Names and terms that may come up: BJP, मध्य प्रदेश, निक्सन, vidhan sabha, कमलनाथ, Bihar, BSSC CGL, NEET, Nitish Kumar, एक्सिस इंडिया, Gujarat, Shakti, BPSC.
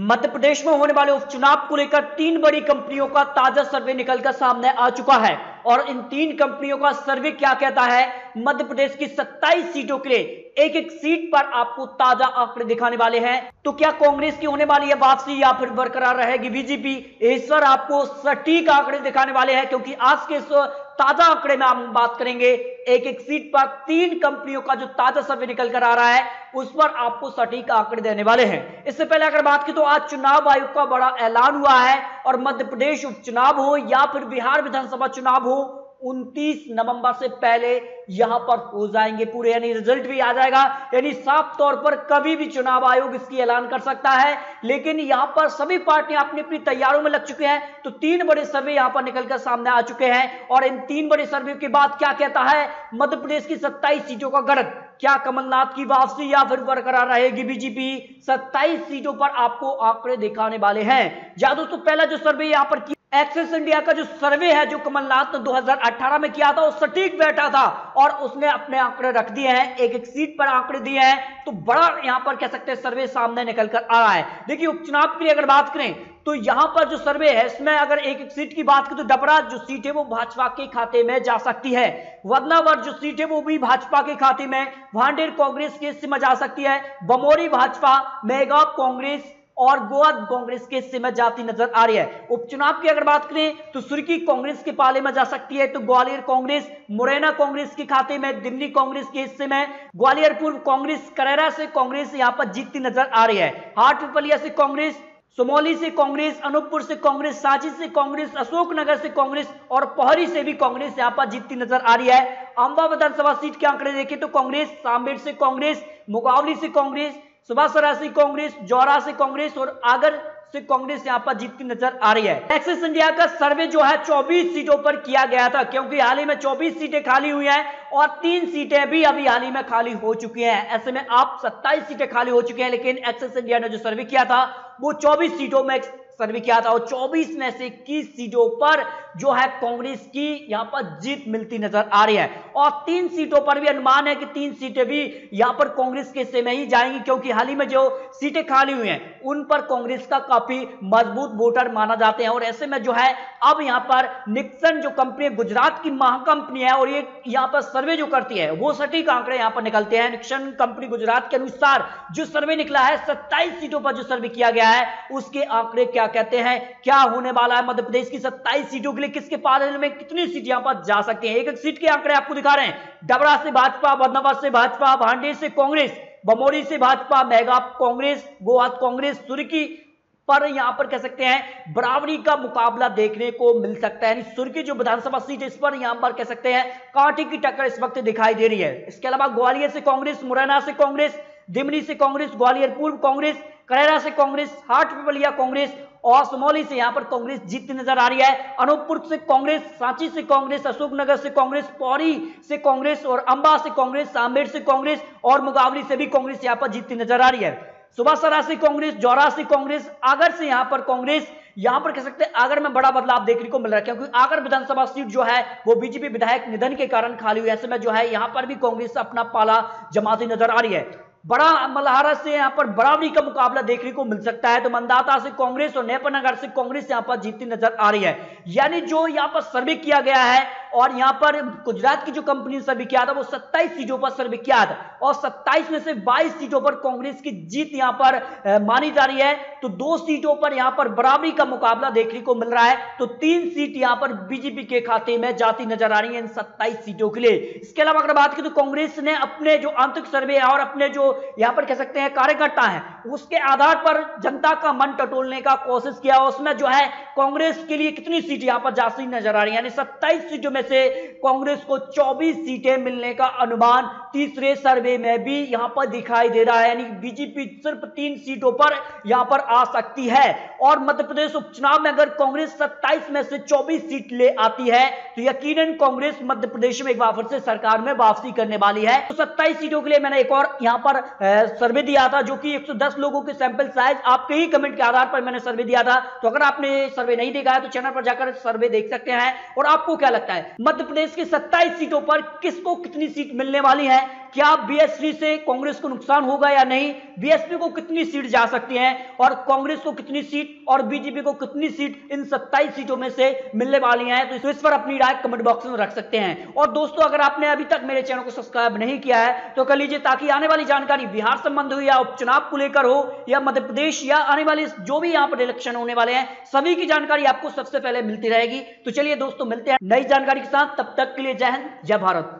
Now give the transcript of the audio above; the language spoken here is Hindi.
मध्य प्रदेश में होने वाले उपचुनाव को लेकर 3 बड़ी कंपनियों का ताजा सर्वे निकलकर सामने आ चुका है और इन 3 कंपनियों का सर्वे क्या कहता है, मध्य प्रदेश की 27 सीटों के लिए एक एक सीट पर आपको ताजा आंकड़े दिखाने वाले हैं। तो क्या कांग्रेस की होने वाली है वापसी या फिर बरकरार रहेगी बीजेपी, इस पर आपको सटीक आंकड़े दिखाने वाले हैं, क्योंकि आज के ताजा आंकड़े में हम बात करेंगे एक एक सीट पर 3 कंपनियों का जो ताजा सर्वे निकल कर आ रहा है उस पर आपको सटीक आंकड़े देने वाले हैं। इससे पहले अगर बात की तो आज चुनाव आयोग का बड़ा ऐलान हुआ है और मध्य प्रदेश उपचुनाव हो या फिर बिहार विधानसभा चुनाव हो 29 नवंबर से पहले यहां पर हो जाएंगे पूरे, यानी रिजल्ट भी आ जाएगा, यानी साफ तौर पर कभी भी चुनाव आयोग इसकी ऐलान कर सकता है। लेकिन यहां पर सभी पार्टियां अपनी अपनी तैयारियों में लग चुके हैं। तो 3 बड़े सर्वे यहां पर निकलकर सामने आ चुके हैं और इन 3 बड़े सर्वे के बाद क्या कहता है मध्य प्रदेश की 27 सीटों का गणित, क्या कमलनाथ की वापसी या फिर बरकरार रहेगी बीजेपी, 27 सीटों पर आपको आंकड़े दिखाने वाले हैं। या दोस्तों पहला जो सर्वे यहां पर एक्सेस इंडिया का जो सर्वे है जो कमलनाथ ने 2018 में किया था वो सटीक बैठा था और उसने अपने आंकड़े रख दिए हैं, एक एक सीट पर आंकड़े दिए हैं। तो बड़ा यहां पर कह सकते हैं सर्वे सामने निकल कर आ रहा है। देखिए उपचुनाव की अगर बात करें तो यहां पर जो सर्वे है इसमें अगर एक एक सीट की बात करें तो डबरा जो सीट है वो भाजपा के खाते में जा सकती है, वदनावर जो सीट है वो भी भाजपा के खाते में, भांडेर कांग्रेस के हिस्से में जा सकती है, बमोरी भाजपा, मेहगांव कांग्रेस और गोवा कांग्रेस के हिस्से में जाती नजर आ रही है। उपचुनाव की अगर बात करें तो सुर्खी कांग्रेस के पाले में जा सकती है, तो ग्वालियर कांग्रेस, मुरैना कांग्रेस के खाते में, दिमनी कांग्रेस के हिस्से में, ग्वालियर पूर्व कांग्रेस, करेरा से कांग्रेस यहाँ पर जीतती नजर आ रही है, हाटपिपलिया से कांग्रेस, सुमौली से कांग्रेस, अनूपपुर से कांग्रेस, सांची से कांग्रेस, अशोकनगर से कांग्रेस और पोहरी से भी कांग्रेस यहाँ पर जीतती नजर आ रही है। अम्बा विधानसभा सीट के आंकड़े देखें तो कांग्रेस, सांबेड़ से कांग्रेस, मुगावली से कांग्रेस, सुभाषरा से कांग्रेस, जौरा से कांग्रेस और आगर से कांग्रेस यहां पर जीतती नजर आ रही है। एक्सिस इंडिया का सर्वे जो है 24 सीटों पर किया गया था, क्योंकि हाल ही में 24 सीटें खाली हुई हैं और 3 सीटें भी अभी हाल ही में खाली हो चुकी हैं। ऐसे में आप 27 सीटें खाली हो चुकी हैं, लेकिन एक्सिस इंडिया ने जो सर्वे किया था वो 24 सीटों में सर्वे किया था और 24 में से 21 सीटों पर जो है कांग्रेस की यहां पर जीत मिलती नजर आ रही है और 3 सीटों पर भी अनुमान है कि 3 सीटें भी यहां पर कांग्रेस के हिस्से में ही जाएंगी, क्योंकि हाल ही में जो सीटें खाली हुई हैं उन पर कांग्रेस का काफी मजबूत वोटर माना जाते हैं। और ऐसे में जो है अब यहां पर निक्सन जो कंपनी गुजरात की महाकंपनी है और ये यहां पर सर्वे जो करती है वो सटीक आंकड़े यहां पर निकलते हैं। निक्सन कंपनी गुजरात के अनुसार जो सर्वे निकला है 27 सीटों पर जो सर्वे किया गया है उसके आंकड़े क्या कहते हैं, क्या होने वाला है मध्य प्रदेश की 27 सीटों के लिए, किसके पाले में कितनी सीट यहां पर जा सकती हैं। एक एक सीट के आंकड़े आपको दिखा रहे हैं, डबरा से भाजपा, बदनावर से भाजपा, भांडेर से कांग्रेस, बमोरी से भाजपा, मेहगांव कांग्रेस, गोहात कांग्रेस, सुर्खी पर यहां पर कह सकते हैं बराबरी का मुकाबला देखने को मिल सकता है, यानी सुर्खी जो विधानसभा सीट इस पर यहां पर कह सकते हैं कांटे की टक्कर इस वक्त दिखाई दे रही है। इसके अलावा ग्वालियर से कांग्रेस, मुरैना से कांग्रेस, दिमनी से कांग्रेस, ग्वालियर पूर्व कांग्रेस, करेरा से कांग्रेस, हाटपिपलिया कांग्रेस और सुमौली से यहां पर कांग्रेस जीतती नजर आ रही है, अनूपपुर से कांग्रेस, सांची से कांग्रेस, अशोकनगर से कांग्रेस, पौरी से कांग्रेस और अंबा से कांग्रेस, सांबेड़ से कांग्रेस और मुगावली से भी कांग्रेस यहां पर जीतती नजर आ रही है, सुभाषरा से कांग्रेस, जौरा से कांग्रेस, आगर से यहां पर कांग्रेस, यहां पर कह सकते हैं आगर में बड़ा बदलाव देखने को मिल रहा है, क्योंकि आगर विधानसभा सीट जो है वो बीजेपी विधायक निधन के कारण खाली हुई है। ऐसे में जो है यहां पर भी कांग्रेस अपना पाला जमाती नजर आ रही है। बड़ा मल्हारा से यहां पर बराबरी का मुकाबला देखने को मिल सकता है, तो मंदाता से कांग्रेस और नेपानगर से कांग्रेस यहां पर जीतती नजर आ रही है। यानी जो यहां पर सर्वे किया गया है और यहां पर गुजरात की जो कंपनी ने सर्वे किया था वो 27 सीटों पर सर्वे किया था और 27 में से 22 सीटों पर कांग्रेस की जीत यहां पर मानी जा रही है, तो 2 सीटों पर यहां पर बराबरी का मुकाबला देखने को मिल रहा है, तो 3 सीट यहां पर बीजेपी के खाते में जाती नजर आ रही है इन 27 सीटों के लिए। इसके अलावा अगर बात की तो कांग्रेस ने अपने जो आंतरिक सर्वे और अपने जो यहां पर कह सकते हैं कार्यकर्ता है उसके आधार पर जनता का मन टटोलने का कोशिश किया, उसमें जो है कांग्रेस के लिए कितनी सीट यहां पर जाती नजर आ रही है, यानी 27 सीटों में से कांग्रेस को 24 सीटें मिलने का अनुमान तीसरे सर्वे में भी यहां पर दिखाई दे रहा है, यानी बीजेपी सिर्फ 3 सीटों पर यहां पर आ सकती है। और मध्य प्रदेश उपचुनाव में अगर कांग्रेस 27 में से 24 सीट ले आती है तो यकीनन कांग्रेस मध्य प्रदेश में एक बार फिर से सरकार में वापसी करने वाली है। तो 27 सीटों के लिए मैंने एक और यहां पर सर्वे दिया था जो कि 110 लोगों के सैंपल साइज आपके ही कमेंट के आधार पर मैंने सर्वे दिया था, तो अगर आपने सर्वे नहीं देखा है तो चैनल पर जाकर सर्वे देख सकते हैं। और आपको क्या लगता है मध्य प्रदेश की 27 सीटों पर किसको कितनी सीट मिलने वाली है, क्या बीएसपी से कांग्रेस को नुकसान होगा या नहीं, बीएसपी को कितनी सीट जा सकती हैं और कांग्रेस को कितनी सीट और बीजेपी को कितनी सीट इन 27 सीटों में से मिलने वाली हैं, तो इस पर अपनी राय कमेंट बॉक्स में रख सकते हैं। और दोस्तों, अगर आपने अभी तक मेरे चैनल को सब्सक्राइब नहीं किया है तो कर लीजिए, ताकि आने वाली जानकारी बिहार संबंध हो या उपचुनाव को लेकर हो या मध्य प्रदेश या आने वाले जो भी यहाँ पर इलेक्शन होने वाले हैं, सभी की जानकारी आपको सबसे पहले मिलती रहेगी। तो चलिए दोस्तों, मिलते हैं नई जानकारी के साथ, तब तक के लिए जय हिंद, जय भारत।